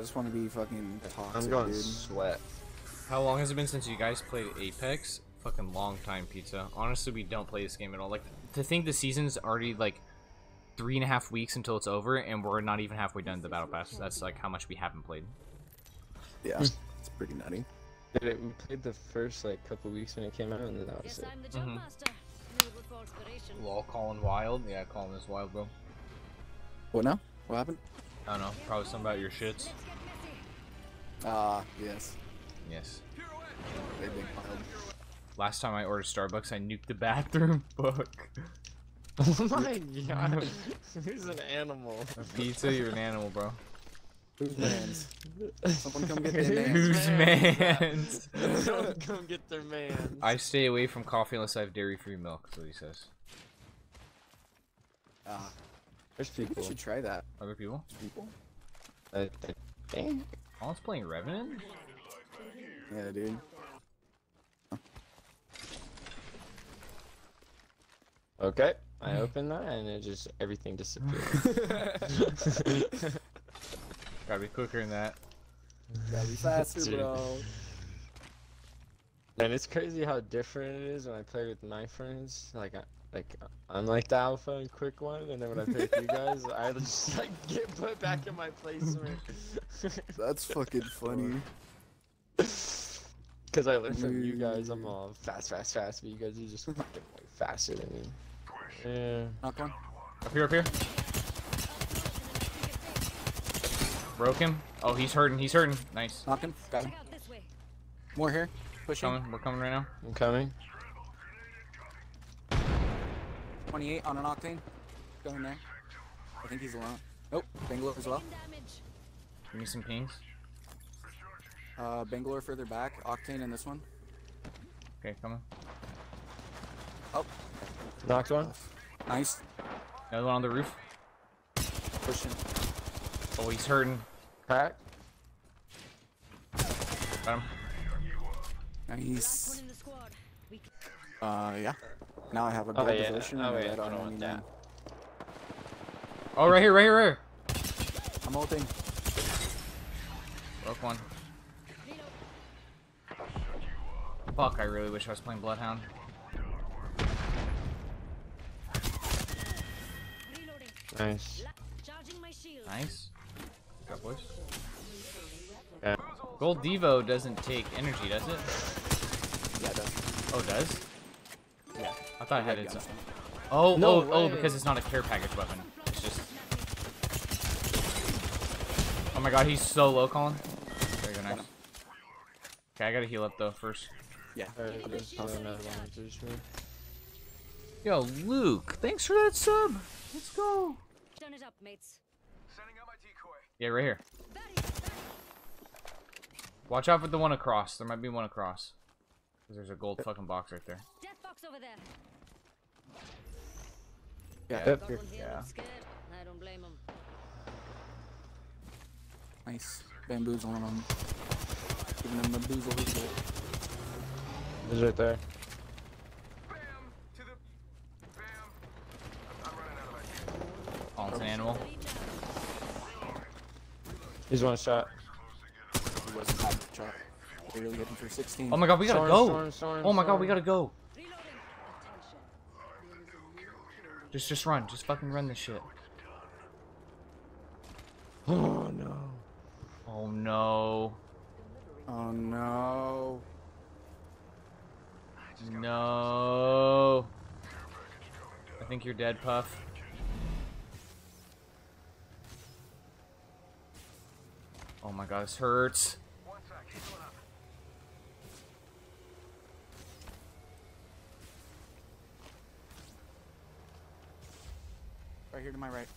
I just want to be fucking toxic, I'm going to sweat. How long has it been since you guys played Apex? Fucking long time, Pizza. Honestly, we don't play this game at all. Like, to think the season's already, like, 3.5 weeks until it's over, and we're not even halfway done the Battle Pass. That's, like, how much we haven't played. Yeah, it's pretty nutty. We played the first, like, couple weeks when it came out, and then that was it. Mm-hmm. Lol, Colin Wild. Yeah, Colin is wild, bro. What now? What happened? I don't know. Probably something about your shits. Ah, yes. Yes. Last time I ordered Starbucks, I nuked the bathroom book. Oh my god. Who's an animal? Pizza, you're an animal, bro. Who's mans? Someone come get their mans. Who's mans? Someone come get their mans. I stay away from coffee unless I have dairy-free milk, that's what he says. Ah. There's people. We should try that. Other people? Dang. Oh, it's playing Revenant? Yeah, dude. Okay, I opened that and it just, everything disappeared. Gotta be quicker than that. Gotta be faster, dude. Bro. And it's crazy how different it is when I play with my friends. Like, I'm like the alpha and quick one, and then when I play with you guys, I just like get put back in my placement. That's fucking funny. Cause I learned from you guys, I'm all fast, but you guys are just fucking way faster than me. Yeah. Okay. Up here. Broke him. Oh, he's hurting. Nice. Knocking. Got him. More here. Pushing. Coming. We're coming right now. I'm coming. 28 on an Octane. Go in there. I think he's alone. Nope. Bangalore as well. Give me some pings. Bangalore further back. Octane in this one. Okay, coming. Oh. Knocked one. Nice. Another one on the roof. Pushing. Oh, he's hurting. Crack. Got him. Nice. Yeah. Now I have a better position. Oh, yeah. I don't want that. Oh, right here. I'm ulting. Broke one. Fuck, I really wish I was playing Bloodhound. Nice. Got boys. Yeah. Gold Devo doesn't take energy, does it? Yeah, it does. Oh, it does? Yeah. I thought it had it. Oh, no way. Because it's not a care package weapon. It's just... Oh my god, he's so low, Colin. There you go, nice. Okay, I gotta heal up, though, first. Yeah. Yo, Luke, thanks for that sub. Let's go. Turn it up, mates. Sending out my decoy. Yeah, right here. Watch out for the one across. There might be one across. Cause there's a gold fucking box right there. Death box over there. Yeah. I don't blame him. Nice. Bamboozling him. Giving him the boozle. He's right there. Oh, it's an animal. He's one shot. He wasn't having a shot. They're really hitting for 16. Oh my god, we gotta go! Oh my god, we gotta go! Just run. Just fucking run this shit. Oh no. Oh no. Oh no. No. I think you're dead, Puff. Oh my god, this hurts. Right here to my right.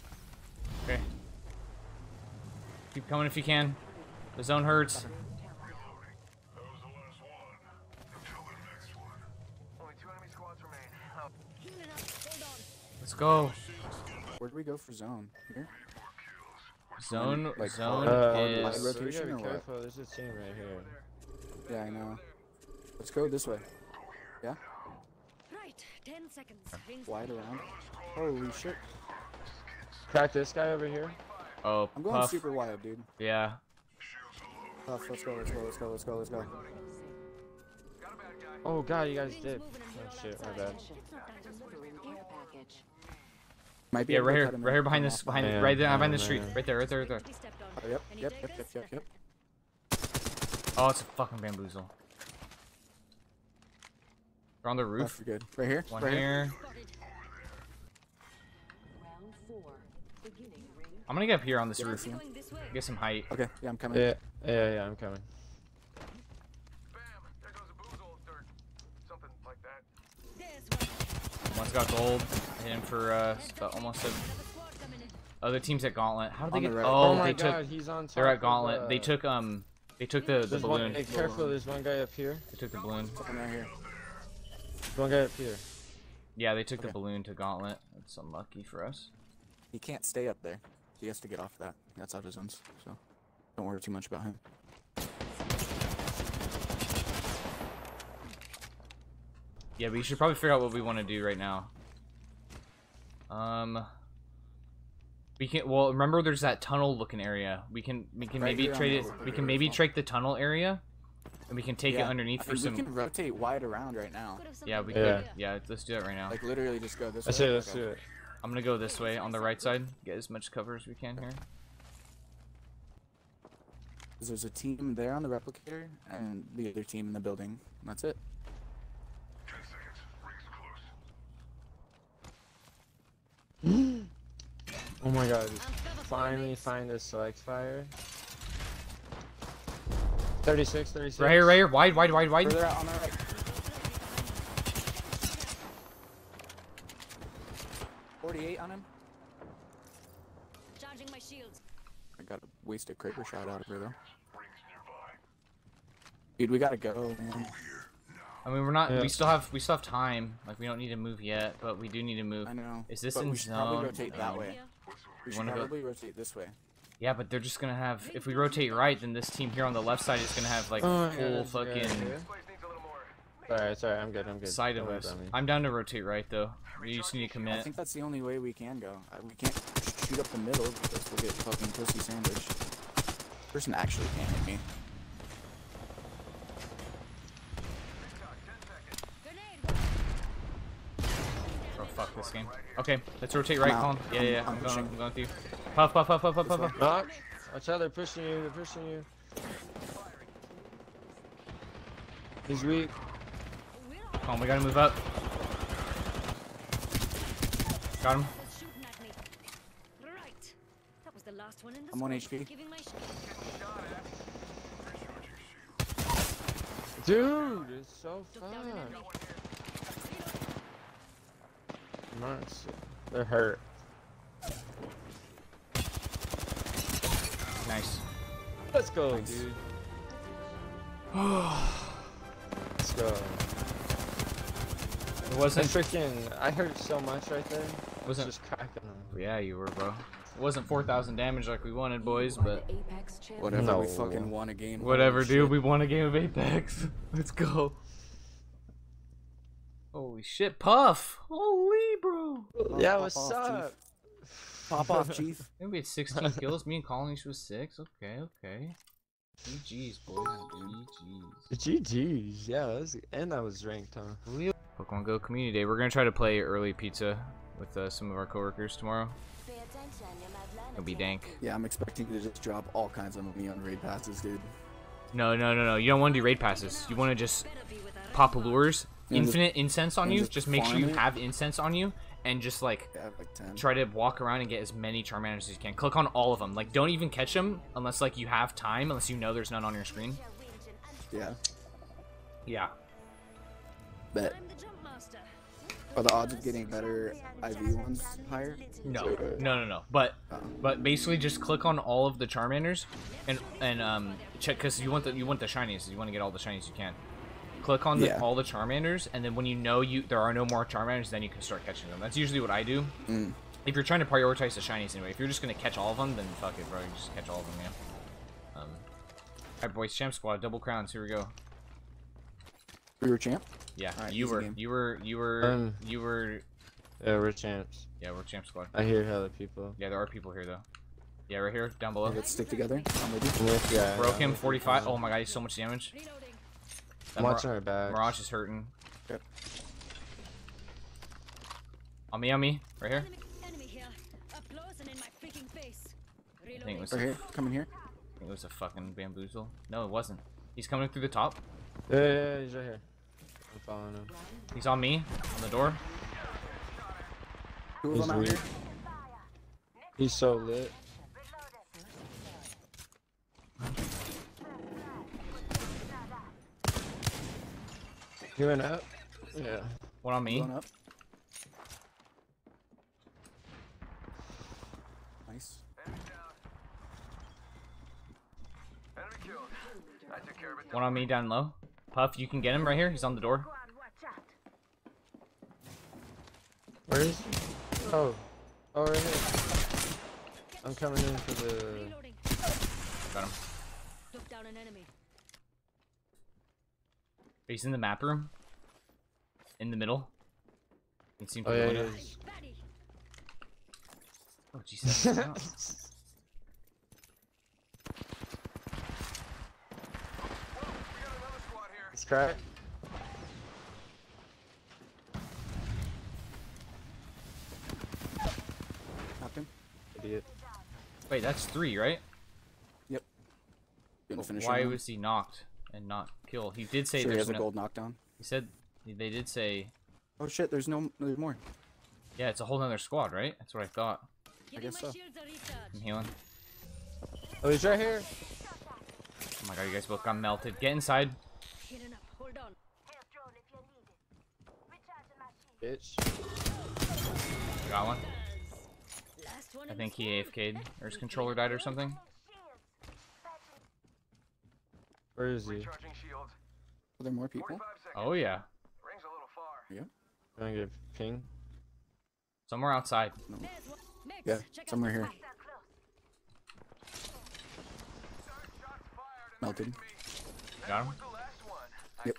Okay. Keep coming if you can. The zone hurts. Let's go. Where do we go for zone? Here? Zone, like, zone is... rotation or what? There's a team right here. Yeah, I know. Let's go this way. Yeah? Right, 10 seconds. Wide around. Holy shit. Crack this guy over here. Oh, I'm going super wide, dude. Yeah. Puff, let's go. Oh god, you guys did. Oh shit, my bad. Might be right here behind this, behind the street. Right there. Oh, yep. Oh, it's a fucking bamboozle. They're on the roof. Oh, good. Right here. One right here. I'm gonna get up here on this roof. Get some height. Okay. Yeah, I'm coming. Yeah, I'm coming. Bam! There goes a boozle, or something like that. One's got gold. I hit him for almost a. Other team's at Gauntlet. How did they get? Right. Oh my god, he's on top. They're at Gauntlet. They took the balloon. Hey, careful! There's one guy up here. They took the balloon. Right here. One guy up here. Yeah, they took the balloon to Gauntlet. That's unlucky for us. He can't stay up there. He has to get off that. That's out of zones, so don't worry too much about him. Yeah, but you should probably figure out what we want to do right now. We can. Well, remember there's that tunnel looking area. We can right maybe trade it. We can maybe trade the tunnel area. And we can take it underneath for some. We can rotate wide around right now. Yeah, we could. Yeah, let's do it right now. Like literally, just go this way. Let's do it. I'm gonna go this way on the right side. Get as much cover as we can here. There's a team there on the replicator, and the other team in the building. And that's it. 10 seconds. Ring's close. Oh my god! Finally find this select fire. 36. Right here. Wide. Further out on the right. On him. Charging my shields. I got a wasted Kraber shot out of her though. Dude, we gotta go. Man. I mean, we're not. Yeah. We still have time. Like, we don't need to move yet, but we do need to move. I know. Is this in zone? Probably rotate that way. We should probably rotate this way. Yeah, but they're just gonna have. If we rotate right, then this team here on the left side is gonna have like full fucking. Yeah. Sorry, I'm good. Side of us. I'm down to rotate right though. We just need to commit. I think that's the only way we can go. We can't shoot up the middle because we'll get fucking pussy sandwich. Person actually can't hit me. Oh fuck this game. Okay, let's rotate right, Colin. Yeah. I'm going with you. Puff. Watch out, they're pushing you. He's weak. Come on, we gotta move up. Got him. I'm on HP. Dude, it's so fun. Nice. They're hurt. Nice. Let's go, dude. Let's go. It wasn't freaking. I heard so much right there. Wasn't just cracking them. Yeah, you were, bro. It wasn't 4,000 damage like we wanted, boys, but whatever. No. We fucking won a game. Whatever, dude. We won a game of Apex. Let's go. Holy shit, Puff! Holy bro. Yeah, what's up? Pop off, Chief. Maybe we had 16 kills. Me and Colin was 6. Okay. GG's, boys. GG's. Yeah, and I was ranked, huh? Pokemon Go Community Day. We're gonna try to play early pizza with some of our coworkers tomorrow. It'll be dank. Yeah, I'm expecting you to just drop all kinds of money on raid passes, dude. No. You don't want to do raid passes. You want to just pop allures, infinite incense on you. Just make sure you have incense on you, and just like try to walk around and get as many Charmanders as you can. Click on all of them. Like, don't even catch them unless like you have time, unless you know there's none on your screen. Yeah. Bet. Are the odds of getting better IV ones higher? No. But basically, just click on all of the Charmanders, and check, because you want the shinies. You want to get all the shinies you can. Click on all the Charmanders, and then when you know there are no more Charmanders, then you can start catching them. That's usually what I do. If you're trying to prioritize the shinies anyway, if you're just gonna catch all of them, then fuck it, bro. You just catch all of them, yeah. All right, boys, champ squad, double crowns. Here we go. We were champ. Yeah, right, you were. Yeah, we're champs. Yeah, we're champ squad. I hear hella people. Yeah, there are people here though. Yeah, right here, down below. Let's stick together. Yeah, broke him, 45. Oh my god, he's so much damage. I'm watching our back. Mirage is hurting. Yep. On me, right here. I think it was right here, coming here. I think it was a fucking bamboozle. No, it wasn't. He's coming through the top. Yeah, yeah, he's right here. I'm following him. He's on me, on the door. He's out here. He's so lit. You went up? Yeah. One on me. One up. Nice. One on me down low. Puff, you can get him right here. He's on the door. Where is he? Oh. Oh, right here. I'm coming in for the... Got him. Took down an enemy. He's in the map room. In the middle. It seems to be oh, Jesus. Let's try it. Knocked him. Idiot. Wait, that's 3, right? Yep. Why was he knocked and not killed? He did say so there's a gold knockdown. He said they did say. Oh shit! There's no there's more. Yeah, it's a whole nother squad, right? That's what I thought. I guess so. I'm healing. Oh, he's right here. Oh my god, you guys both got melted. Get inside. Bitch. Got one. I think he AFK'd, or his controller died or something. Where is he? Are there more people? Oh yeah. Rings a little far. Yeah. Can I get a ping? Somewhere outside. No. Yeah, somewhere here. Melted. Got him. Yep.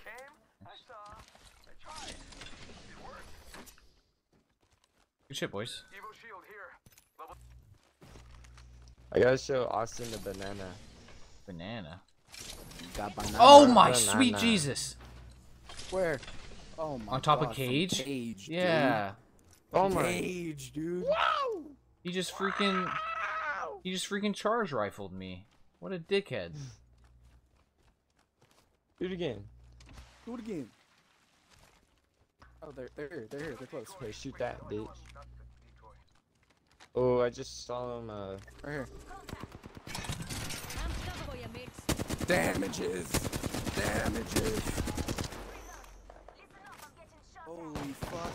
Good shit, boys. I gotta show Austin the banana. Banana? Oh my sweet Jesus! Where? Oh my. On top of cage? Cage, yeah. Dude. Oh my. Cage, dude. Wow! He just freaking. Wow. He just freaking charge rifled me. What a dickhead. Do it again. Do it again. Oh, they're here. They're here. They're close. Hey, shoot that, bitch. Oh, I just saw him. Right here. Damages! Damages! Holy fuck.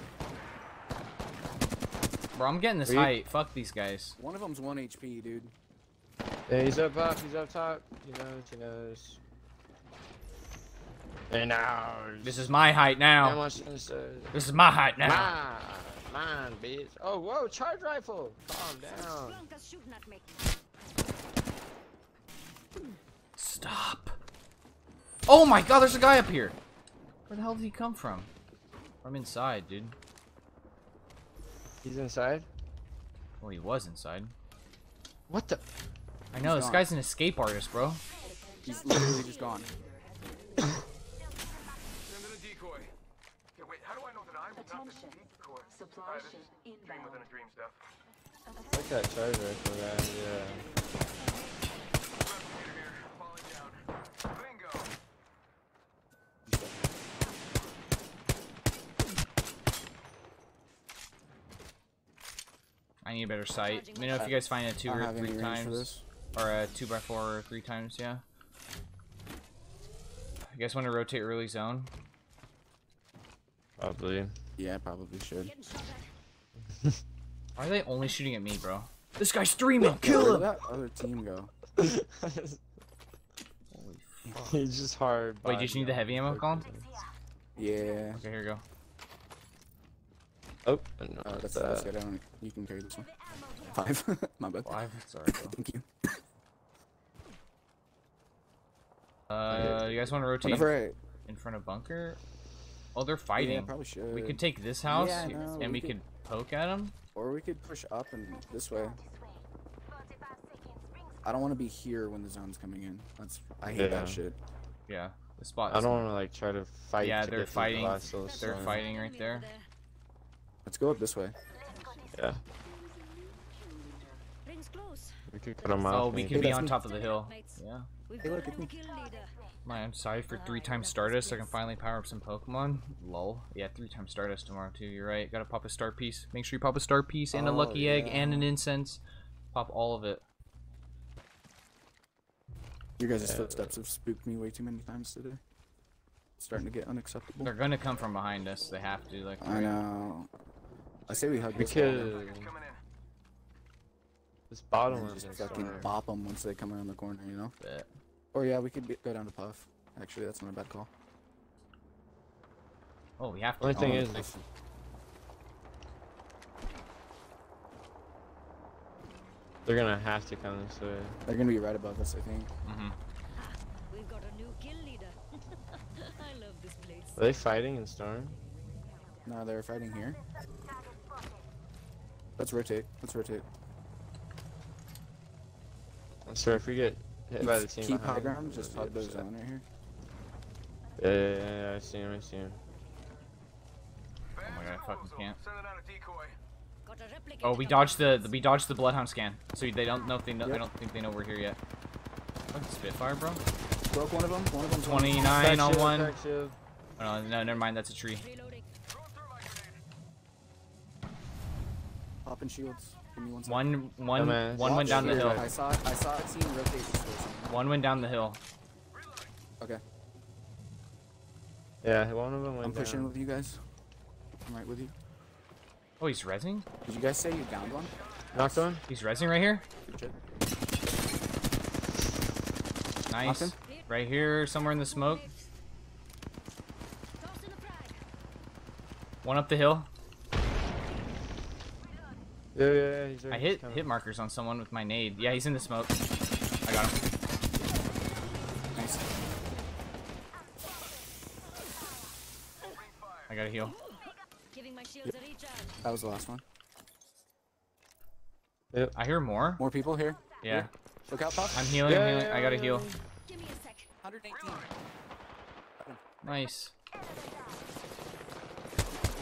Bro, I'm getting this height. Fuck these guys. One of them's 1 HP, dude. Yeah, he's up top. He's up top. He knows. He knows. He knows. This is my height now. This is my height now. Mine, bitch. Oh, whoa. Charge rifle. Calm down. Stop. Oh my god, there's a guy up here. Where the hell did he come from? I'm inside, dude. He's inside? Well, he was inside. What the? I know, this guy's an escape artist, bro. He's literally just gone. Look at that charger for that, yeah. I need a better sight. Let me know if you guys find it 2 or 3 times. Or a 2x4 or 3 times, yeah. You guys want to rotate early zone? Probably. Yeah, I probably should. Why are they only shooting at me, bro? This guy's streaming! Kill him! Where'd that other team go? Holy fuck. He's just hard. Wait, did you need the heavy ammo, Colin? Yeah. Okay, here we go. Oh, no, that's good. You can carry this one. 5. My bad. 5? Sorry, bro. Thank you. You guys want to rotate in front of bunker? Oh, they're fighting. Yeah, probably should. We could take this house, yeah, no, and we could poke at them. Or we could push up and this way. I don't want to be here when the zone's coming in. That's I hate that shit. Yeah. The spot. I don't want to like try to fight. Yeah, they're fighting. They're fighting right there. Let's go up this way. Yeah. We could cut them off. Oh, we can be on top of the hill. Yeah. Hey, look at me. Man, I'm sorry for 3x Stardust. I can finally power up some Pokemon. Lol. Yeah, 3x Stardust tomorrow too. You're right. Gotta pop a star piece. Make sure you pop a star piece and a lucky egg and an incense. Pop all of it. You guys' footsteps have spooked me way too many times today. It's starting to get unacceptable. They're gonna come from behind us. They have to. Like I know. I say we hug this guy. This bottom one just fucking bop them once they come around the corner, you know? Bet. Or yeah, we could go down to Puff. Actually, that's not a bad call. Oh, we have to. The only thing is... Like... They're gonna have to come this way. They're gonna be right above us, I think. Mm-hmm. We've got a new kill leader. I love this place. Are they fighting in Storm? No, they're fighting here. Let's rotate. Let's rotate. So if we get hit by the team keep behind ground, just pop those down right here. Yeah, I see him. I see him. Oh my god, I fucking can't. Oh, we dodged the Bloodhound scan, so they don't know if they know. Yep. I don't think they know we're here yet. Fucking Spitfire, bro. Broke one of them. One of them. 29 on one. Oh, no, no, never mind. That's a tree. Popping shields. One went down the hill. I saw it seem rotation. One went down the hill. Okay. Yeah, one of them went down. I'm pushing with you guys. I'm right with you. Oh, he's rezzing? Did you guys say you downed one? Knocked one? He's rezzing right here? Nice. Knocked him. Right here, somewhere in the smoke. One up the hill. Yeah, he's right. I hit markers on someone with my nade. Yeah, he's in the smoke. I got him. Nice. I gotta heal. Yep. That was the last one. Yep. I hear more. More people here. Yeah. Here. Look out, Pop. I'm healing. Yeah, I gotta heal. Give me a sec. 118. Nice.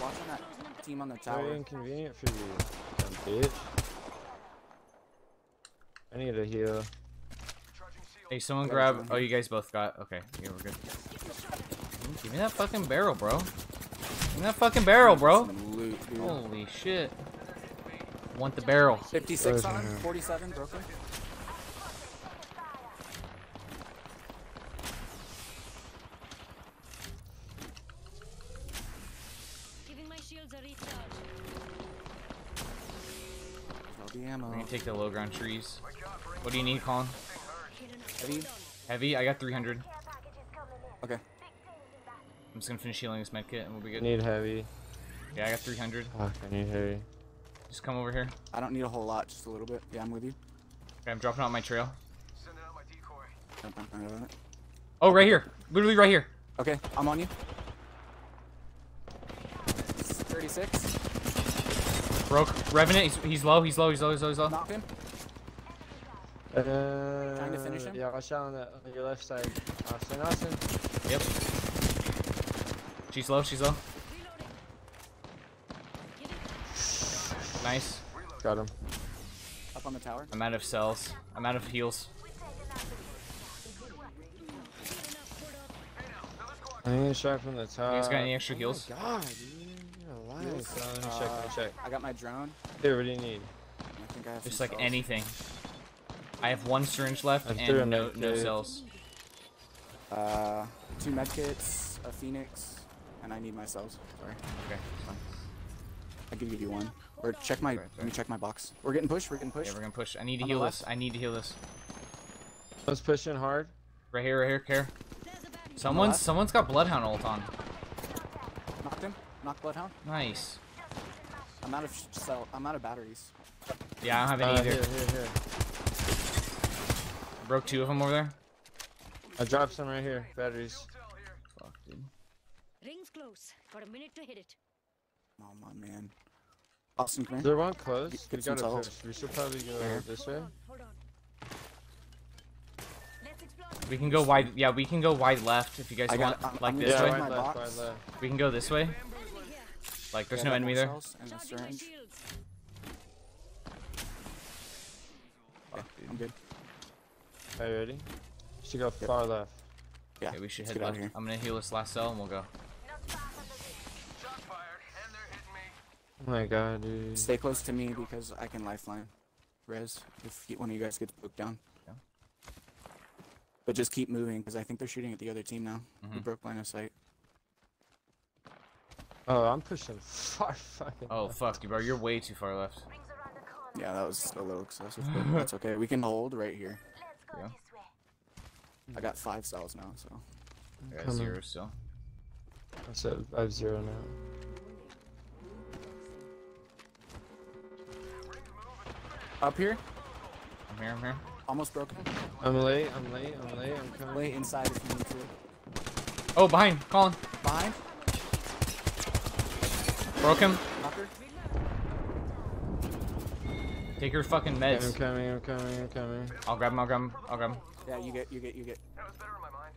Watching that team on the tower. Very inconvenient for you. Bitch. I need to heal. Hey, someone grab. Oh, you guys both got. Okay, yeah, we're good. Give me that fucking barrel, bro. Give me that fucking barrel, bro. Loot, holy shit. Want the barrel. 56 on him, 47, broken. Giving my shields a recharge. We're gonna take the low ground trees. What do you need, Colin? Heavy? Heavy? I got 300. Okay. I'm just gonna finish healing this medkit and we'll be good. Need heavy. Yeah, I got 300. Fuck, I need heavy. Just come over here. I don't need a whole lot, just a little bit. Yeah, I'm with you. Okay, I'm dropping out my trail. Sending out my decoy. Oh, right here. Literally right here. Okay, I'm on you. 36. Broke. Revenant, he's low. Knocked him. Trying to finish him? Yeah, I shot on your left side. Austin. Yep. She's low. Nice. Got him. Up on the tower. I'm out of cells. I'm out of heals. I need a shot from the tower. You guys got any extra heals? Oh my god, dude. Let me check. I got my drone. Dude, what do you need? I think I have just like cells. Anything. I have one syringe left and no cells. 2 medkits, a phoenix, and I need my cells. Sorry. Okay. Fine. I'll give you one. Or check my. Let me check my box. We're getting pushed. Yeah, we're gonna push. I need to heal this. Let's push in hard. Right here. Care. Someone's got Bloodhound ult on. Knocked him. Knock Bloodhound. Nice. I'm out of batteries. Yeah, I don't have any either. Here. I broke 2 of them over there. I dropped some right here. Batteries. Fuck, dude. Rings close. Got a minute to hit it. Oh my man. Austin, come here. Is there one close? We should probably go this way. Hold on. We can go wide. Yeah, we can go wide left if you guys want. Like this way. We can go this way. Like there's no enemy there. I'm good. Are you ready? You should go far left. Yeah. Okay, we should head left. I'm gonna heal this last cell and we'll go. Oh my god, dude. Stay close to me because I can lifeline. Rez, if one of you guys gets poked down. Yeah. But just keep moving because I think they're shooting at the other team now. Mm-hmm. We broke line of sight. Oh, I'm pushing far fucking. Oh left. Fuck you, bro. You're way too far left. Yeah, that was a little excessive, but that's okay. We can hold right here. Yeah. I got 5 cells now, so. I got 0 still. So I have 0 now. Up here? I'm here, I'm here. Almost broken. I'm late, I'm late, I'm late, I'm coming. Late inside if you need to. Oh, behind, Colin. Behind? Broke him. Locker. Take your fucking meds. I'm coming, I'm coming, I'm coming. I'll grab him, I'll grab him, I'll grab him. Yeah, you get. That was better in my mind.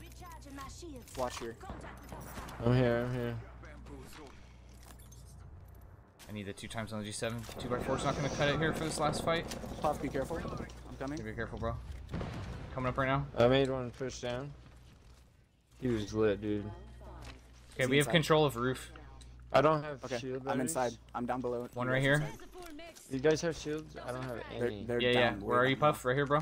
Recharging my shields. Watch here. I'm here, I'm here. I need the 2x on the G7. 2x4's not gonna cut it here for this last fight. Puff, be careful. I'm coming. Be careful, bro. Coming up right now. I made one push down. He was lit, dude. Okay, we have control of roof. I don't have shield. I'm inside. I'm down below. One right here. You guys have shields? I don't have any. They're down. Where are you, Puff? Right here, bro.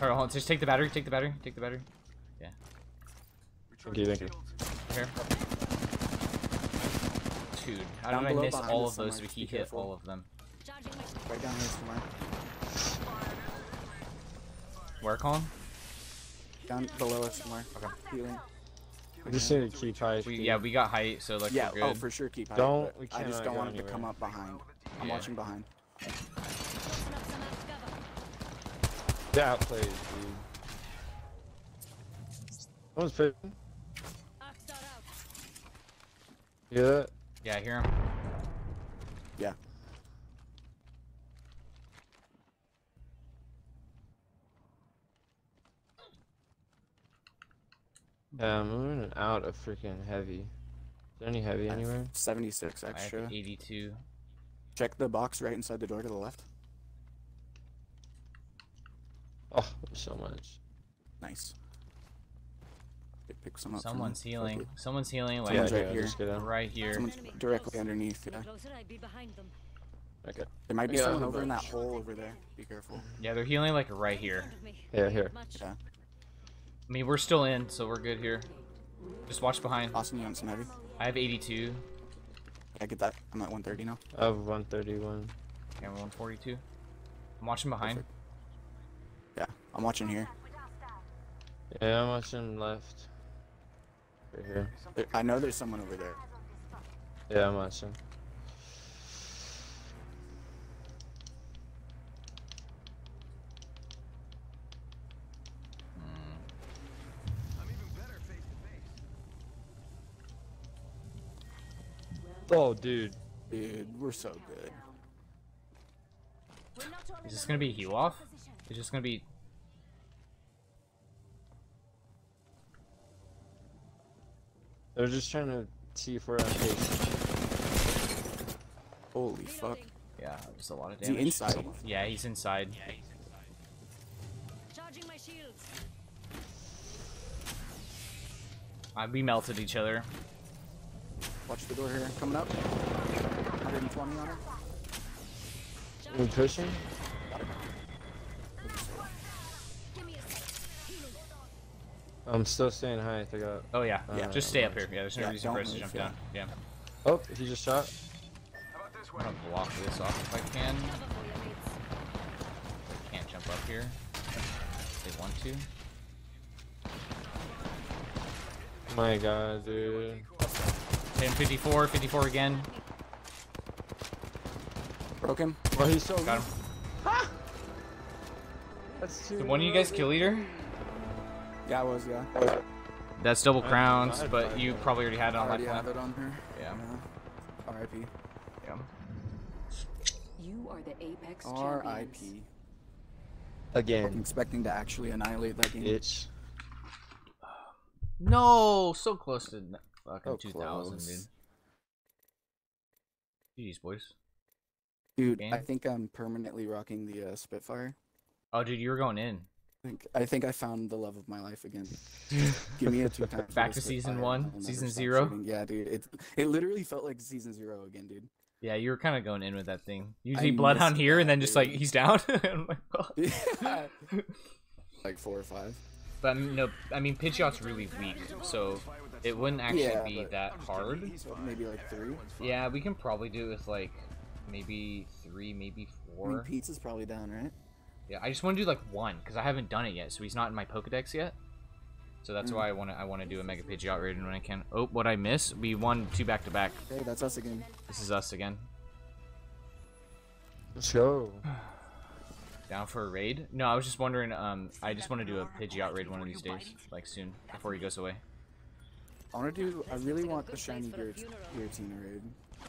Alright, hold on. Just take the battery. Take the battery. Take the battery. Yeah. Thank you. Here. Dude, how did I miss all of those if he hit all of them? Right down here somewhere. Where, Colin? Down below us somewhere. Okay. Healing. We just need to keep high. Yeah, we got height, so like we're good. Yeah, oh for sure keep height. Don't. We I just don't want him to come up behind. I'm watching behind. They're outplayed, dude. Someone's picking. Yeah. Yeah, I hear him. Yeah. Yeah, I'm running out of freaking heavy. Is there any heavy anywhere? 76 extra. I have 82. Check the box right inside the door to the left. Oh, so much. Nice. Pick some up. Someone's healing. Someone's healing. Like someone's right here. Right here. Someone's directly underneath. Yeah. Okay. There might be someone over in that hole over there. Be careful. Yeah, they're healing like right here. Yeah, here. Yeah. I mean, we're still in, so we're good here. Just watch behind. Austin, you want some heavy? I have 82. I get that. I'm at 130 now. I have 131. Okay, I'm 142. I'm watching behind. Perfect. Yeah, I'm watching here. Yeah, I'm watching left. Right here. I know there's someone over there. Yeah, I'm watching. I'm even better face to face. Oh, dude. Dude, we're so good. Is this gonna be heal off? Is this gonna be? They're just trying to see if we're on pace. Holy fuck. Yeah, there's a lot of damage. Is he inside? Yeah, he's inside. Yeah, he's inside. Charging my shields. We melted each other. Watch the door here. Coming up. 120 on her. We're pushing? I'm still staying high, I forgot. Oh yeah, just stay up here. Yeah, there's no reason for us to jump down. Yeah. Oh, he just shot. I'm gonna block this off if I can. I can't jump up here. They want to. My god, dude. 1054, 54 again. Broke him. Oh, he's so got him. Ah! That's too. Did one of you guys kill leader? Yeah, I was, yeah. That's double crowns, but you probably already had it on that on her. Yeah. R.I.P. Yeah. You are the Apex champions. R.I.P. Again. I'm expecting to actually annihilate that game. It's... No, so close to fucking 2,000, dude. GG's, boys. Dude, I think I'm permanently rocking the Spitfire. Oh, dude, you were going in. I think I found the love of my life again. Give me a 2 times. Back to season 1, season 0. Shooting. Yeah, dude, it literally felt like season 0 again, dude. Yeah, you were kind of going in with that thing. Usually Bloodhound here, and then just like he's down. I'm like, oh. Yeah. Like 4 or 5. But no, I mean Pidgeot's really weak, so it wouldn't actually be that hard. Maybe like 3. Yeah, we can probably do it with like maybe 3, maybe 4. I mean, Pizza's probably down, right? Yeah, I just want to do like 1 because I haven't done it yet, so he's not in my Pokedex yet. So that's why I want to do a Mega Pidgeot raid when I can. Oh, what I miss? We won 2 back to back. Hey, that's us again. This is us again. Let's go. Down for a raid? No, I was just wondering. I just want to do a Pidgeot raid one of these days, like soon, before he goes away. I want to do. I really want the shiny Giratina raid.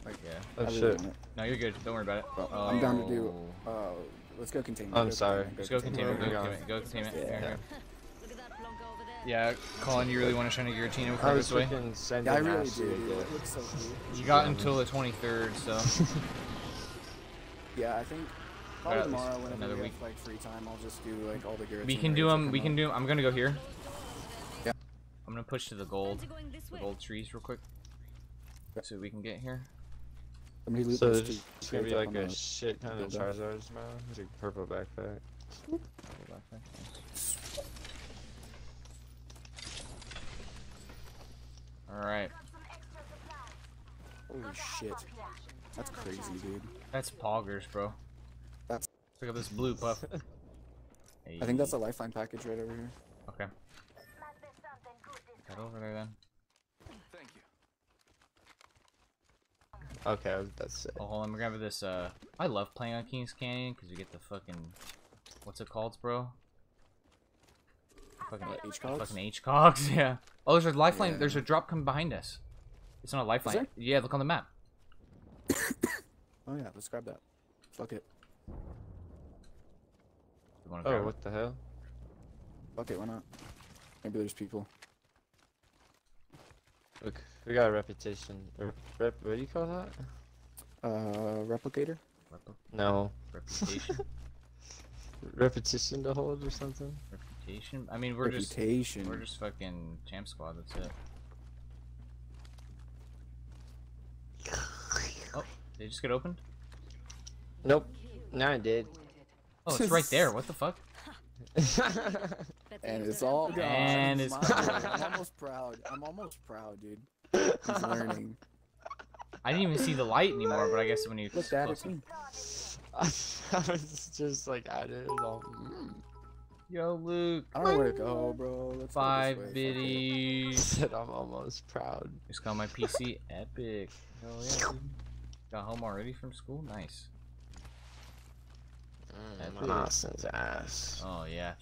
Like, yeah. Oh really shit. No, you're good. Don't worry about it. Well, oh. I'm down to do. Let's go containment. I'm sorry. Let's go containment. Go containment. Yeah. Yeah, Colin, you really want to shiny Giratina before this way? Yeah, I really do. It looks so cool. You got until the 23rd, so. Yeah, I think. Probably tomorrow whenever we have like free time, I'll just do like all the Giratina. We can do them. We can do. I'm gonna go here. Yeah. I'm gonna push to the gold trees real quick, so we can get here. So it's gonna be like a shit ton of Charizards now. There's a purple backpack. All right. Holy shit. That's crazy, dude. That's poggers, bro. Pick up this blue puff. Hey. I think that's a lifeline package right over here. Okay. Head over there then. Thank you. Okay, that's it. Oh, hold on, we're gonna have this. I love playing on King's Canyon because we get the fucking. What's it called, bro? Fucking H-cogs. Fucking H-cogs, yeah. Oh, there's a lifeline. Yeah. There's a drop coming behind us. It's not a lifeline. Yeah, look on the map. Oh yeah, let's grab that. Fuck it. Oh, what the hell? Okay, why not? Maybe there's people. Look, we got a reputation. What do you call that? Replicator? No. Reputation? Repetition to hold or something? Reputation? I mean, we're just fucking champ squad, that's it. Oh, did it just get opened? Nope. No, it did. Oh, it's right there. What the fuck? And it's all gone. And it's I'm almost proud. I'm almost proud, dude. He's learning. I didn't even see the light anymore, but I guess when you looked at it, I was just like, I did it all. Yo, Luke. I don't know where to go, bro. Let's 5 biddies. Said I'm almost proud. Just got my PC. Epic. Hell yeah, dude. Got home already from school. Nice. Austin's ass. Oh yeah.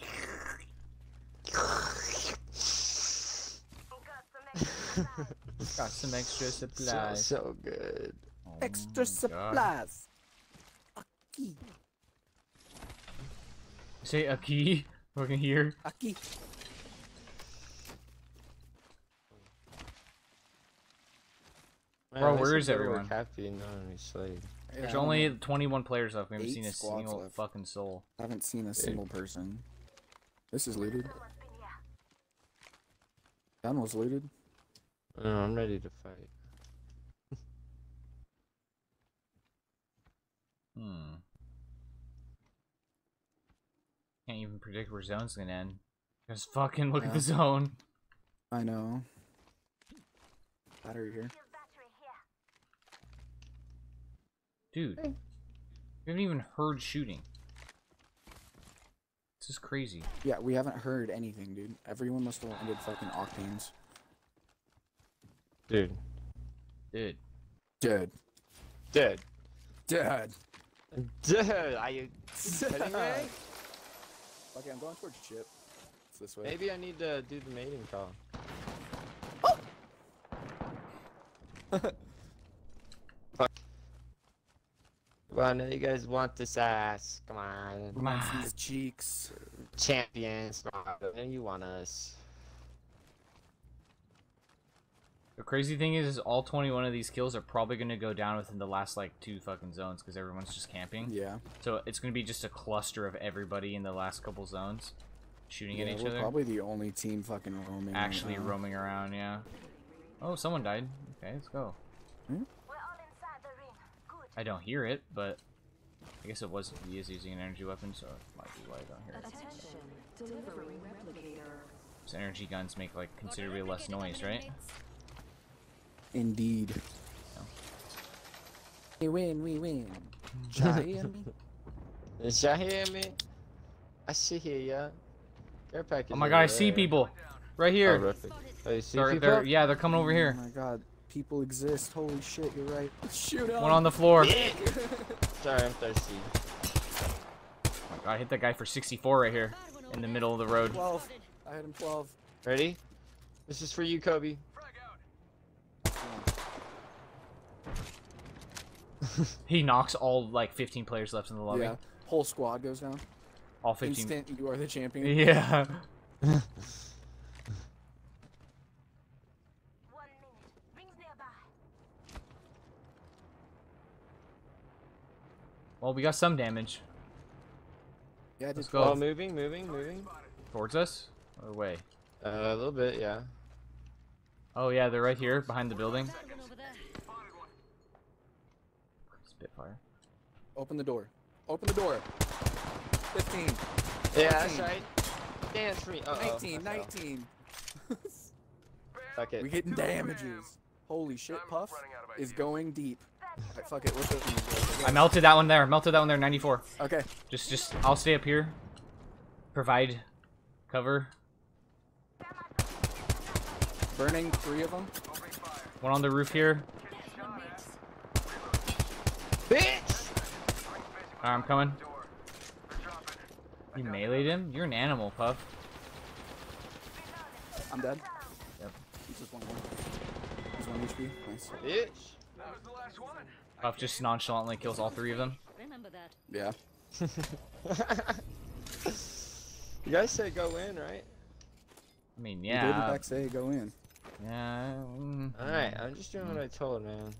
Got some extra supplies. So good. Oh, extra supplies. Aki. Say Aki. We're gonna hear. Aki. Bro, where is everyone? Happy, no, slave. Yeah, there's only 21 players left. We haven't seen a single fucking soul. I haven't seen a single person. This is looted. That was looted. No, I'm ready to fight. Can't even predict where zone's gonna end. Just fucking look at the zone. I know. Battery here. Dude, we haven't even heard shooting. This is crazy. Yeah, we haven't heard anything, dude. Everyone must have landed fucking Octanes. Dude. Dude. Dead. Dead. Dead. Dead. Are you kidding me? Okay, I'm going towards Chip. It's this way. Maybe I need to do the mating call. Oh! Well, I know you guys want this ass. Come on. These cheeks. Champions. And you want us. The crazy thing is all 21 of these kills are probably going to go down within the last, like, 2 fucking zones because everyone's just camping. Yeah. So it's going to be just a cluster of everybody in the last couple zones shooting at each other. We're probably the only team fucking roaming roaming around, yeah. Oh, someone died. Okay, let's go. Hmm? I don't hear it, but I guess it was he is using an energy weapon, so it might be why I don't hear it. Attention, delivering replicator. So energy guns make like considerably less noise, right? Indeed. No. We win, we win. Shall hear me? Shall hear me? I see here, yeah. Care package. Oh my god, I see people right here. Oh, you see people? Yeah, they're coming over here. Oh my god. People exist. Holy shit, you're right. Shoot up. One on the floor. Sorry, I'm thirsty. Oh my god, I hit that guy for 64 right here. In the middle of the road. 12. I hit him 12. Ready? This is for you, Kobe. He knocks all, like, 15 players left in the lobby. Yeah. Whole squad goes down. All 15. Instant, you are the champion. Yeah. Well, we got some damage. Yeah, let's go. Oh, moving. Towards us? Or away? A little bit, yeah. Oh, yeah, they're right here, behind the building. Spitfire. Open the door. 15. Yeah, 14. That's right. Dance for me. Uh -oh. 19, 19. Fuck it. We're getting damages. Holy shit, Puff is going deep. Right, fuck it. What's up? I melted that one there. 94. Okay. Just, I'll stay up here. Provide cover. Burning 3 of them. One on the roof here. Bitch! Alright, I'm coming. You meleeed him? You're an animal, Puff. I'm dead. Yep. He's just one more. He's 1 HP. Nice. Bitch. That was the last one. Puff just nonchalantly kills all 3 of them. Remember that. Yeah. You guys say go in, right? I mean, yeah. You did in fact say go in. Yeah. Alright, I'm just doing what I told, man.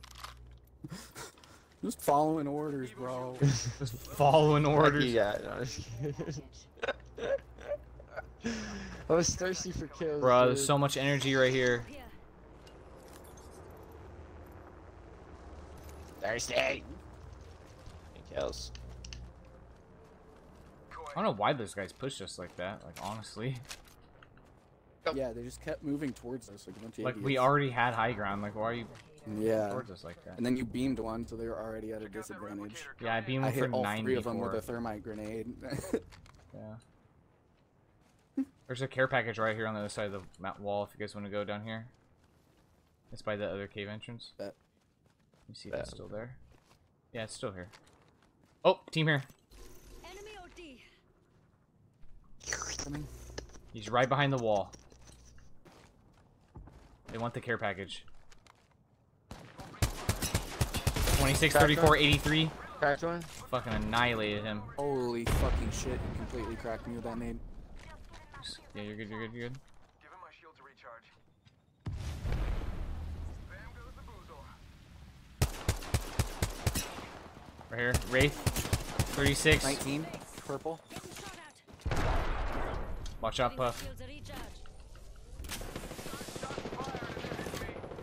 Just following orders, bro. Just following orders. Yeah, no, I'm just kidding. I was thirsty for kills, bro, dude. There's so much energy right here. Thursday. Kills. I don't know why those guys pushed us like that. Like honestly. Yeah, they just kept moving towards us like a bunch of idiots. We already had high ground. Like why are you towards us like that? And then you beamed one, so they were already at a disadvantage. Yeah, I beamed one for 94. I hit all 3 of them with a thermite grenade. Yeah. There's a care package right here on the other side of the wall. If you guys want to go down here, it's by the other cave entrance. That. You see that's still there? Yeah, it's still here. Oh, team here. Enemy OD. He's right behind the wall. They want the care package. 26, 34, 83. Cracked one. Fucking annihilated him. Holy fucking shit! You completely cracked me with that nade. Yeah, you're good. You're good. Give him my shield to recharge. Right here, Wraith, 36. 19, purple. Watch out, Puff.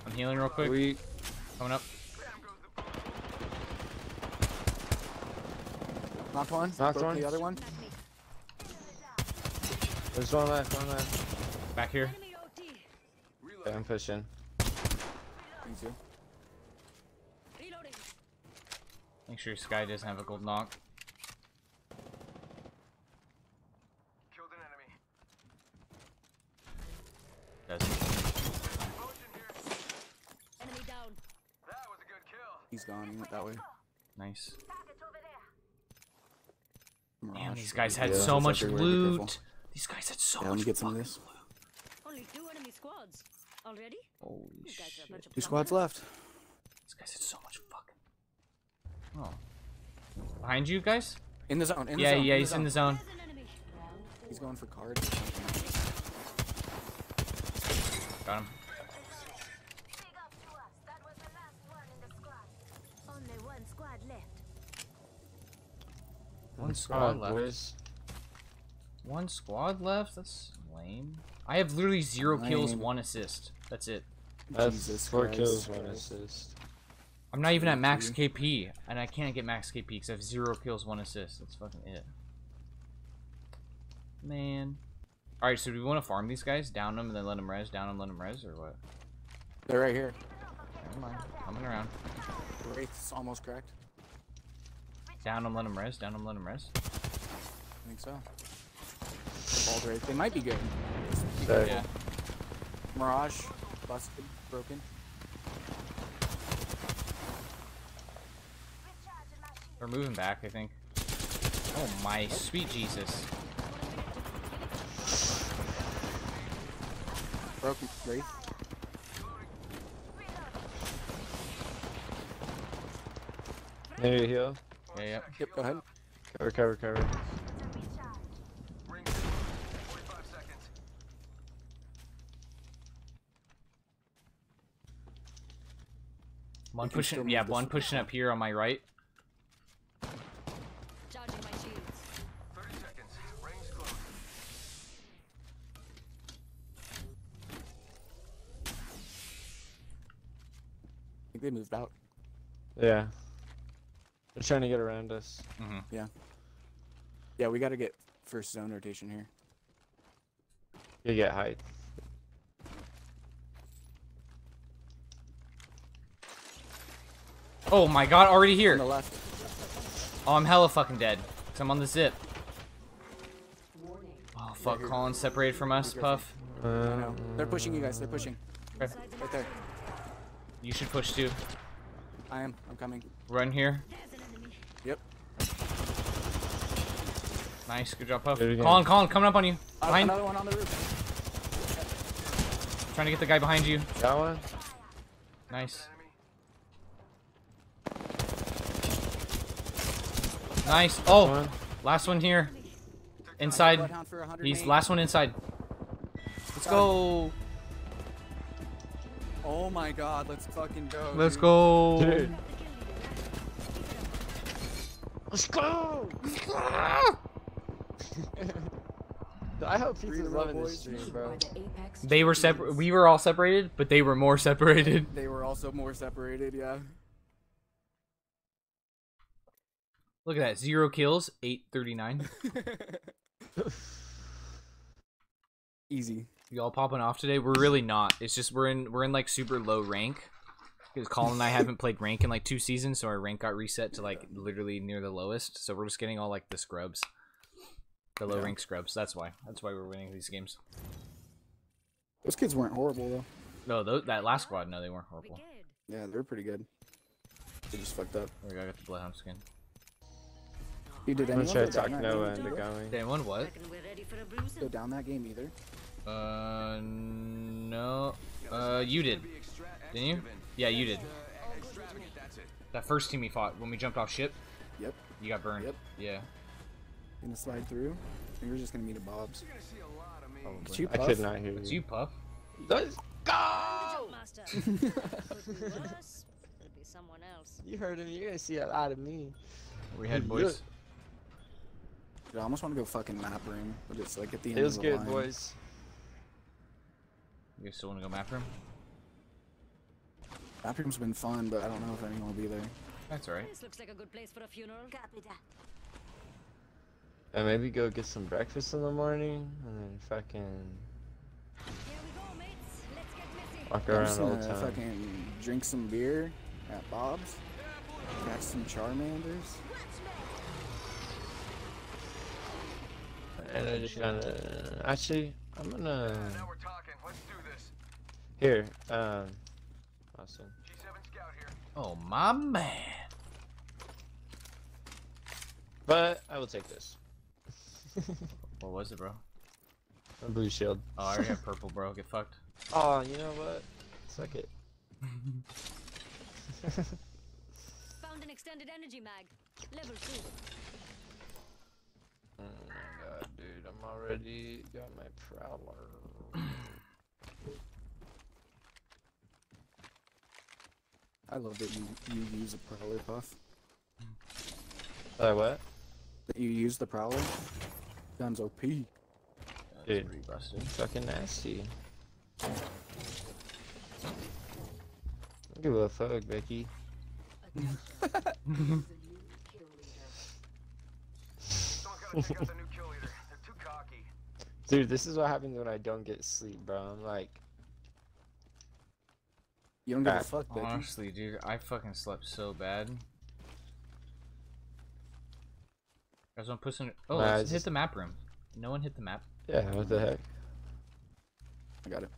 I'm healing real quick. Coming up. Knocked one. Knocked one. The other one. There's one left. Back here. Yeah, I'm pushing. Me too. Make sure Sky doesn't have a gold knock. Killed an enemy. Enemy down. That was a good kill. He's gone. He went that way. Nice. Damn, these guys had so much loot. These guys had so much fucking loot. Only 2 enemy squads already. Holy shit. 2 squads left. These guys had so much fucking. Oh. Behind you guys? In the zone. In the zone. Yeah, he's in the zone. He's going for cards or something. Got him. One squad left. Boys. One squad left? That's lame. I have literally zero kills, 1 assist. That's it. That's Jesus 4 kills, 1 assist. I'm not even at max KP, and I can't get max KP because I have 0 kills, 1 assist. That's fucking it. Man. Alright, so do we want to farm these guys? Down them and then let them res? Down them, let them res, or what? They're right here. Never mind. Coming around. Wraith's almost cracked. Down them, let them res. Down them, let them res. I think so. Bald Wraith. They might be good. Sorry. Yeah. Mirage. Busted. Broken. We're moving back, I think. Oh my sweet Jesus. Broken Wraith. There you heal. Yeah, yep, go ahead. Cover. One pushing, yeah, one pushing up here on my right. They moved out. Yeah. They're trying to get around us. Mm-hmm. Yeah. Yeah, we gotta get first zone rotation here. You get height. Oh my god, already here. On the left. Oh, I'm hella fucking dead. Cause I'm on the zip. Oh fuck, yeah, Colin's separated from us, Puff. I know. They're pushing you guys, they're pushing. Right there. You should push too. I am. I'm coming. Run here. Yep. Nice. Good job, Puff. Colin, coming up on you. Behind. Another one on the roof. Trying to get the guy behind you. Got one. Nice. Nice. Oh, last one here. Inside. He's last one inside. Let's go. Oh my god, let's fucking go. Let's go. Dude. Let's go. I hope people are loving this stream, bro. They were separate. We were all separated, but they were more separated. They were also more separated, yeah. Look at that. 0 kills, 839. Easy. Y'all popping off today? We're really not. It's just we're in like super low rank because Colin and I haven't played rank in like 2 seasons, so our rank got reset to like literally near the lowest. So we're just getting all like the scrubs, the low rank scrubs. That's why. That's why we're winning these games. Those kids weren't horrible though. No, that last squad. No, they weren't horrible. Yeah, they're pretty good. They just fucked up. There we go. I got the Bloodhound skin. You did anyone? I'm talk Noah into going. Did anyone what? Go down that game either. No. You did. Didn't you? Yeah, you did. That first team we fought when we jumped off ship. Yep. You got burned. Yep. Yeah. Gonna slide through. And we're just gonna meet a Bob's. You, I could not hear you. It's you, Puff. Let's go! You heard him. You're gonna see a lot of me. We had boys. Dude, I almost want to go fucking map room, but it's like at the end of the line. It was good, boys. You guys still want to go map room? Map room's been fun, but I don't know if anyone will be there. That's alright. This looks like a good place for a funeral. And maybe go get some breakfast in the morning, and then fucking walk around all the time. Fucking drink some beer at Bob's. Catch some Charmanders. And I just gonna actually, I'm gonna. Now we're talking. Let's do this. Here, awesome. G7 scout here. Oh my man. But I will take this. What was it, bro? A blue shield. Oh, I already have purple, bro. Get fucked. Oh, you know what? Suck it. an extended energy mag. Level 2. Oh my god, dude. I'm already got my Prowler. I love that you use a Prowler, Puff. Sorry, what? That you use the Prowler? Guns OP. Dude, fucking nasty. Give a fuck, Becky. Dude, this is what happens when I don't get sleep, bro. I'm like, you don't give a fuck, Becky. Honestly, dude, I fucking slept so bad. I was gonna put some. Oh, let's hit the map room. No one hit the map. Yeah, what the heck? I got it.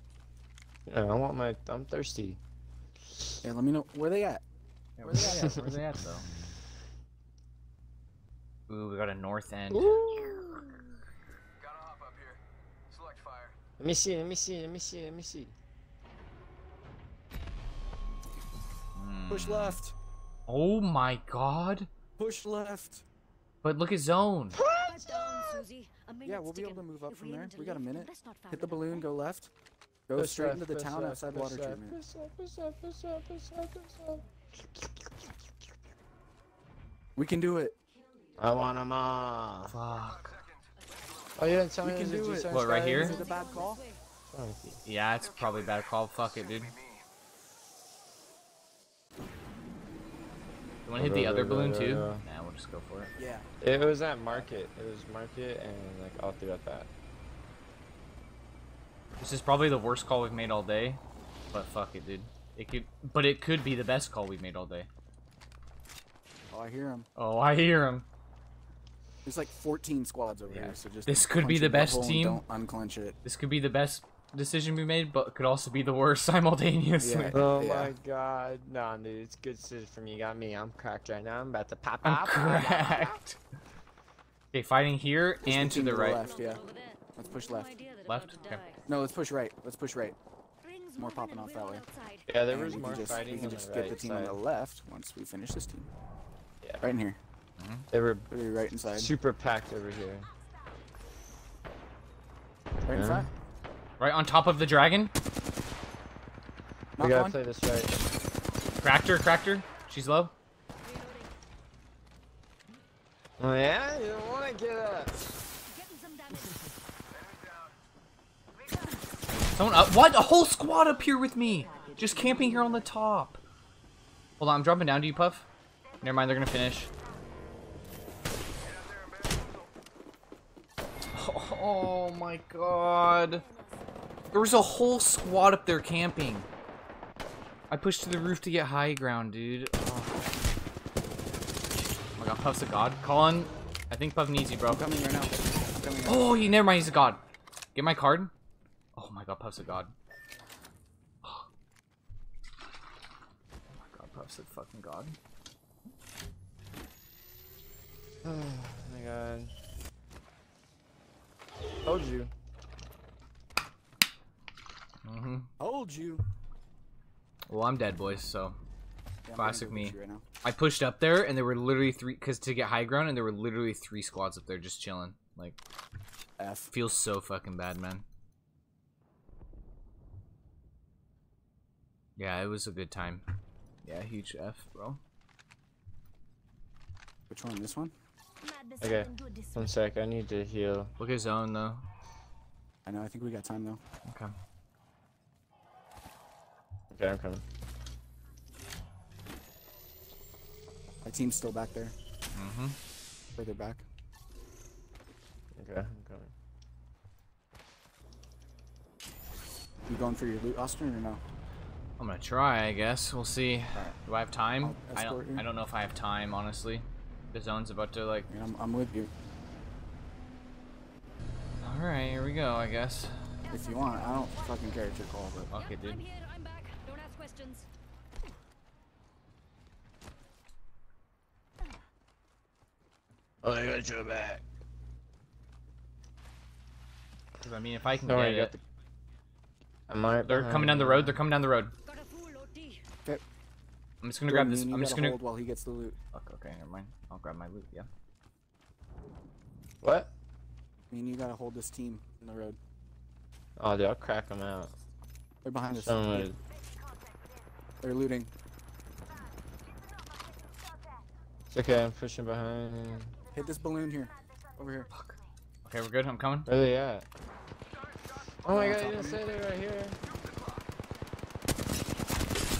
Yeah, I want my. I'm thirsty. Yeah, let me know where they at. Yeah, where they at? Where they at though? Ooh, we got a north end. Ooh. Gotta hop up here. Select fire. Let me see. Let me see. Let me see. Let me see. Push left. Oh my god. Push left. But look at zone. Yeah, we'll be able to move up from there. We got a minute. Hit the balloon, go left. Go straight into the town outside water treatment. We can do it. I want them all. Fuck. Oh, you didn't tell me we can do it. What, right here? Is it a bad call? Yeah, it's probably a bad call. Fuck it, dude. You want to hit the other balloon too? Nah, we'll just go for it. Yeah. It was at Market. It was Market and like all throughout that. This is probably the worst call we've made all day, but fuck it, dude. It could, but it could be the best call we've made all day. Oh, I hear him. Oh, I hear him. There's like 14 squads over here, so just. This could be the best team. Don't unclench it. This could be the best decision we made, but it could also be the worst simultaneously. Yeah. Oh my god. Nah, dude, it's good shit from you. Got me. I'm cracked right now. I'm about to pop out. I'm cracked. Okay, fighting here and to the right. Left, yeah. Let's push left. Left? Okay. No, let's push right. Let's push right. More popping off that way. Yeah, there was more fighting. We can just get the team on the left once we finish this team. Yeah. Right in here. Mm-hmm. They were right inside. Super packed over here. Right in front. Right on top of the dragon. We gotta play this right. Cracked her, cracked her. She's low. Oh yeah? You don't wanna get up. Someone up. What? A whole squad up here with me. Just camping here on the top. Hold on, I'm dropping down to you, Puff. Never mind, they're gonna finish. Oh my god. There was a whole squad up there camping. I pushed to the roof to get high ground, dude. Oh my god, Puff's a god. Colin, I think Puff needs you, bro. I'm coming right now. I'm coming right now. Never mind, he's a god. Get my card. Oh my god, Puff's a god. Oh my god, Puff's a fucking god. Oh my god. Told you. Mm-hmm. Told you. Well, I'm dead, boys, so yeah, classic me. Right now. I pushed up there, and there were literally three, because to get high ground, and there were literally three squads up there just chilling. Like, feels so fucking bad, man. Yeah, it was a good time. Yeah, huge F, bro. Which one? This one? Okay, one sec. I need to heal. Look at zone, though. I know. I think we got time, though. Okay. Okay, I'm coming. My team's still back there. Mm-hmm. Further back. Okay, I'm coming. You going for your loot, Austin, or no? I'm gonna try, I guess. We'll see. Do I have time? I don't know if I have time, honestly. The zone's about to, like... Yeah, I'm with you. Alright, here we go, I guess. If you want, I don't fucking care if you call, but... Okay, dude. Oh, I got your back. Because, I mean, if I can get it... They're coming down the road, they're coming down the road. Okay. I'm just gonna grab this. I'm just gonna hold while he gets the loot. Okay, never mind. I'll grab my loot. Yeah. What? I mean, you gotta hold this team in the road. Oh, dude, I'll crack them out. They're behind us. They're looting. It's okay. I'm pushing behind. Hit this balloon here. Over here. Fuck. Okay, we're good. I'm coming. Where they at? Oh my god, you didn't say they were right here.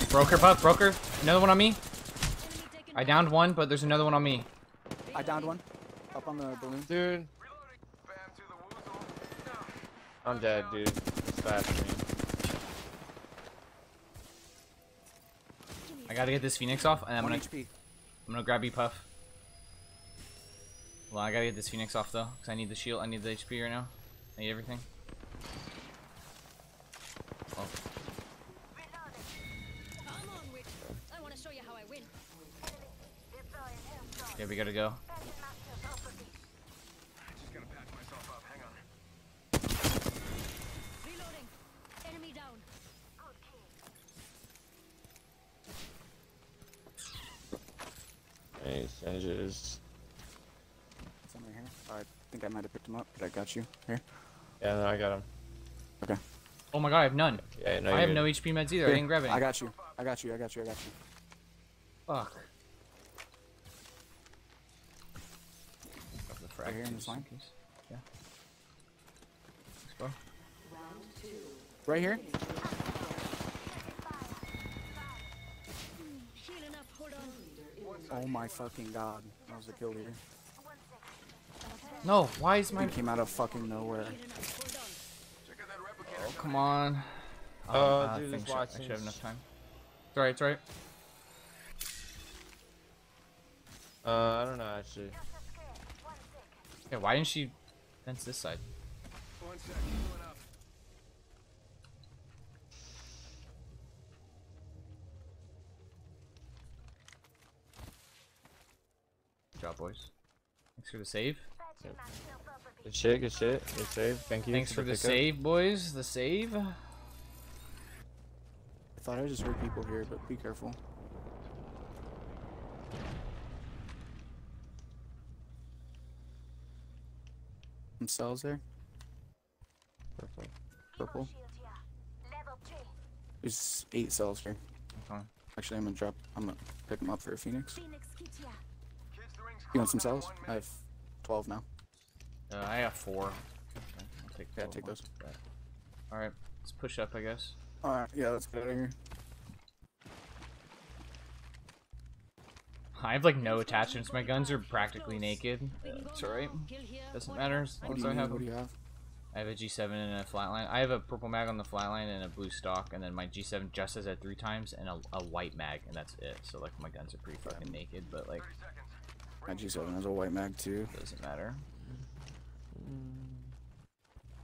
Broker, pup, broker. Another one on me. I downed one, but there's another one on me. I downed one. Up on the balloon. Dude. I'm dead, dude. It's bad for me. I gotta get this Phoenix off, and I'm gonna grab you, Puff. Well, I gotta get this Phoenix off, though, because I need the shield. I need the HP right now. I need everything. Oh. Yeah, we gotta go. Edges. Somewhere here. Oh, I think I might have picked him up, but I got you. Here. Yeah, no, I got him. Okay. Oh my god, I have none. Yeah, no, I have no HP meds either. Here. I didn't grab it. I got you. I got you. Fuck. Right here in this line, please. Yeah. Let's go. Round two. Right here. Oh my fucking god. That was a kill leader. No, why is mine came out of fucking nowhere? Oh, come on. Dude, I should have enough time. It's alright, it's alright. I don't know, actually. Yeah, why didn't she fence this side? Good job, boys. Thanks for the save. Yep. Good shit, good shit. Good save. Thank you. Thanks for the save, boys. The save. I thought I just heard people here, but be careful. Some cells there. Purple. Purple. There's 8 cells here. Okay. Actually, I'm gonna pick them up for a Phoenix. You want some cells? I have 12 now. I have 4. Okay, I'll take take those. Alright, let's push up, I guess. Alright, yeah, let's get out of here. I have like no attachments. My guns are practically naked. It's alright. Doesn't matter as long as I have. What do you have? I have a G7 and a flatline. I have a purple mag on the flatline and a blue stock, and then my G7 just says that 3 times and a white mag, and that's it. So like my guns are pretty fucking naked, but like. My G7 has a white mag too. Doesn't matter.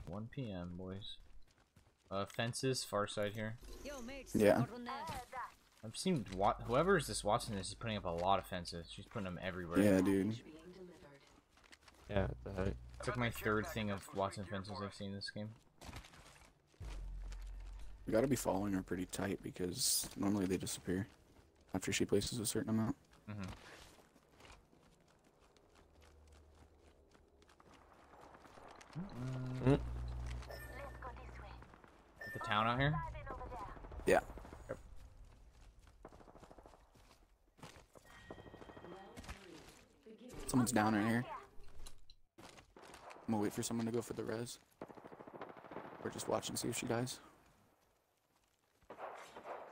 1 p.m. boys. Fences far side here. Yeah. I've seen whoever is this Watson is putting up a lot of fences. She's putting them everywhere. Yeah, dude. Yeah. It's like my 3rd thing of Watson fences I've seen this game. You gotta be following her pretty tight because normally they disappear after she places a certain amount. Mm-hmm. Mm. The town out here? Yeah. Yep. Someone's down right here. I'm gonna wait for someone to go for the res. We're just watching to see if she dies.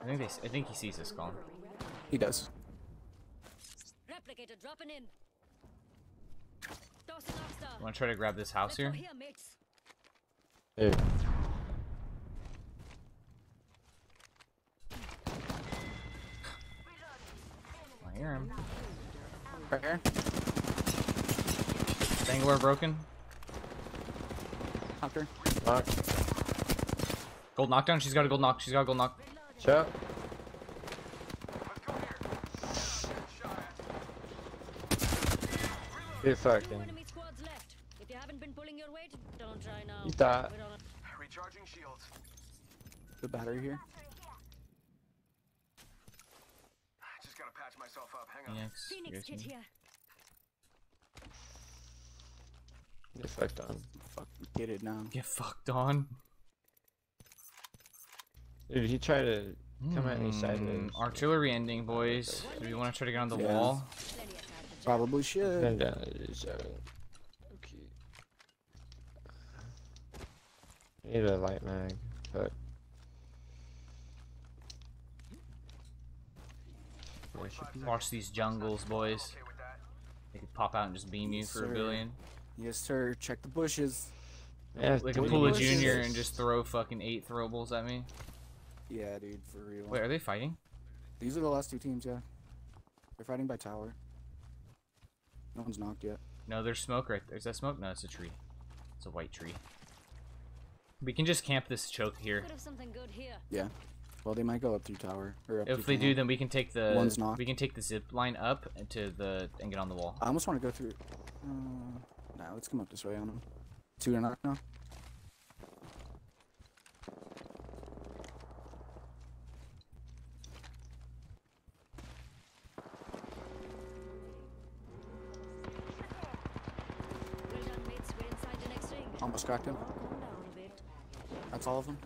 I think he sees us, Colin. He does. Replicator dropping in. I want to try to grab this house here. Hey. I hear him. Right here. Bangalore broken. Knocker. Knock. Gold knockdown. She's got a gold knock. She's got a gold knock. Shut up. You're fucking. He's dead. Recharging shields. The battery here. patch myself up. Hang on. Phoenix kid here. Get fucked on. Get it now. Get fucked on. Dude, he tried to come at me sideways. Artillery ending, boys. Do you want to try to get on the wall? Probably should. Okay. I need a light mag. Fuck. Watch these jungles, boys. They could pop out and just beam you for a billion. Yes, sir. Check the bushes. Yeah, like a Pula Jr. and just throw fucking 8 throwables at me. Yeah, dude, for real. Wait, are they fighting? These are the last two teams, yeah. They're fighting by tower. No one's knocked yet. No, there's smoke right there. Is that smoke? No, it's a tree. It's a white tree. We can just camp this choke here. Yeah. Well, they might go up through tower. Or up if they do, then we can take the zip line up to the and get on the wall. I almost want to go through. Nah, let's come up this way on them. 2 to knock now. Almost cracked him. That's all of them.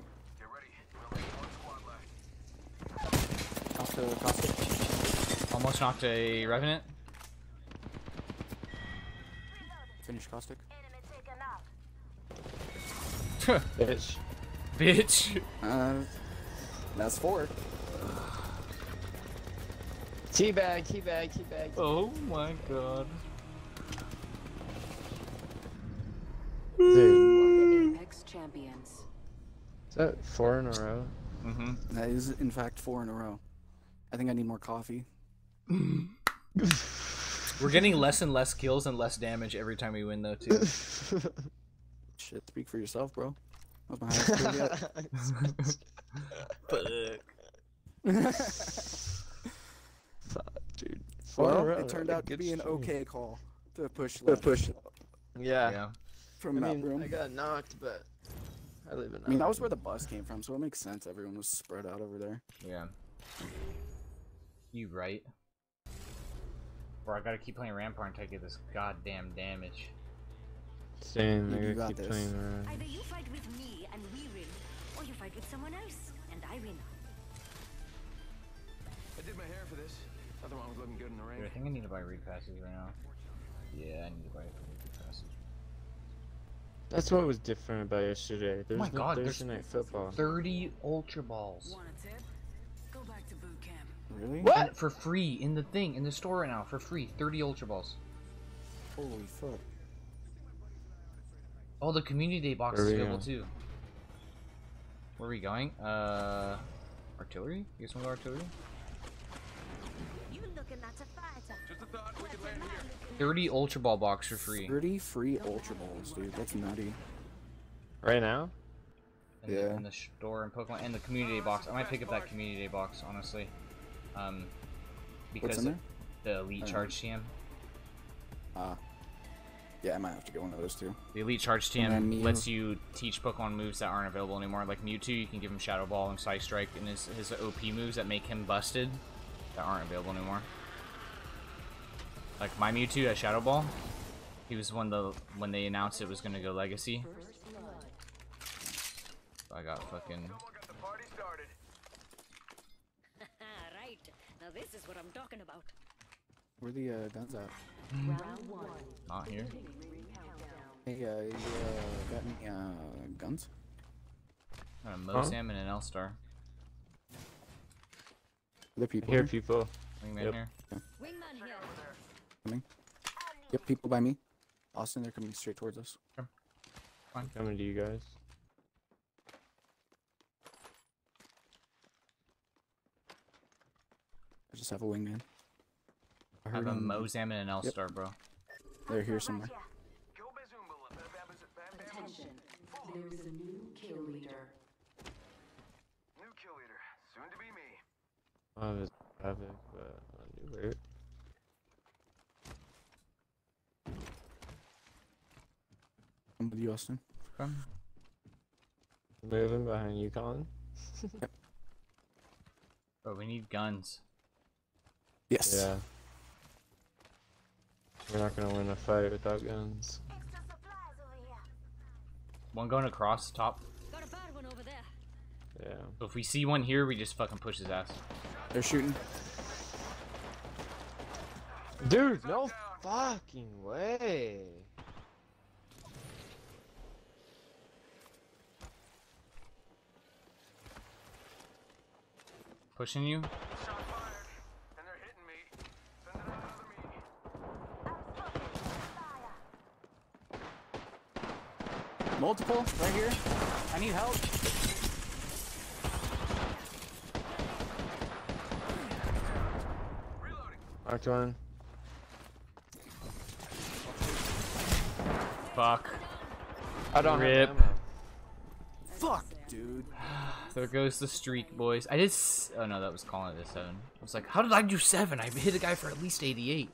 Almost knocked a Revenant. Finish Caustic. Bitch. Bitch. That's 4. Teabag, teabag, teabag. Oh my god. Dude. Apex champions. Is that 4 in a row? Mm-hmm. That is, in fact, 4 in a row. I think I need more coffee. We're getting less and less kills and less damage every time we win, though, too. Shit, speak for yourself, bro. That was my highest kill yet. Fuck, dude. Well, it turned out to be an okay call to push left. Yeah. From that room. I got knocked, but I live in. I mean, that was where the bus came from, so it makes sense. Everyone was spread out over there. Yeah. You right. Bro, I gotta keep playing Rampart until I get this goddamn damage. Same, I gotta keep playing Rampart. Either you fight with me and we win, or you fight with someone else and I win. I did my hair for this. Other one was looking good in the rain. Dude, I think I need to buy raid passes right now. Yeah, I need to buy raid passes. That's what was different about yesterday. There's Thursday night football. 30 Ultra Balls. Want a tip? Go back to boot camp. Really? What? For free in the thing in the store right now for free. 30 Ultra Balls. Holy fuck! Oh, the community day box is available too. Where are we going? Artillery? You guys want to go artillery? You looking at a fighter? Just a thought. We could land here. 30 Ultra Ball box for free. 30 free Ultra Balls, dude. That's nutty. Right now? And yeah. In the store and Pokemon and the community day box. I might pick up that community day box honestly. Because the Elite Charge TM. Yeah, I might have to get one of those too. The Elite Charge TM lets you teach Pokemon moves that aren't available anymore. Like Mewtwo, you can give him Shadow Ball and Psy Strike, and his OP moves that make him busted that aren't available anymore. Like my Mewtwo at Shadow Ball, he was one of the when they announced it was gonna go Legacy. So I got fucking. This is what I'm talking about. Where the guns at? Not here. Hey, you got any guns? I got a Mozam and an L Star. The people here, Wingman here. Yeah. Wingman here. Coming. Yep, people by me. Austin, they're coming straight towards us. Sure. Fine. Coming to you guys. Just have a wingman. I have a Mozam and an L Star, bro. They're here somewhere. Attention. There is a new kill leader. New kill leader, soon to be me. I was having a new alert. I'm with you, Austin. Come. Moving behind you, Colin. But we need guns. Yes. Yeah. We're not gonna win a fight without guns. Extra supplies over here. One going across the top. Got a bad one over there. Yeah. So if we see one here, we just fucking push his ass. They're shooting. Dude, no fucking way. Pushing you. Multiple, right here. I need help. Reloading. Marked one. Fuck. I don't rip. Fuck, dude. There goes the streak, boys. I did. Oh no, that was calling it a 7. I was like, how did I do 7? I hit a guy for at least 88.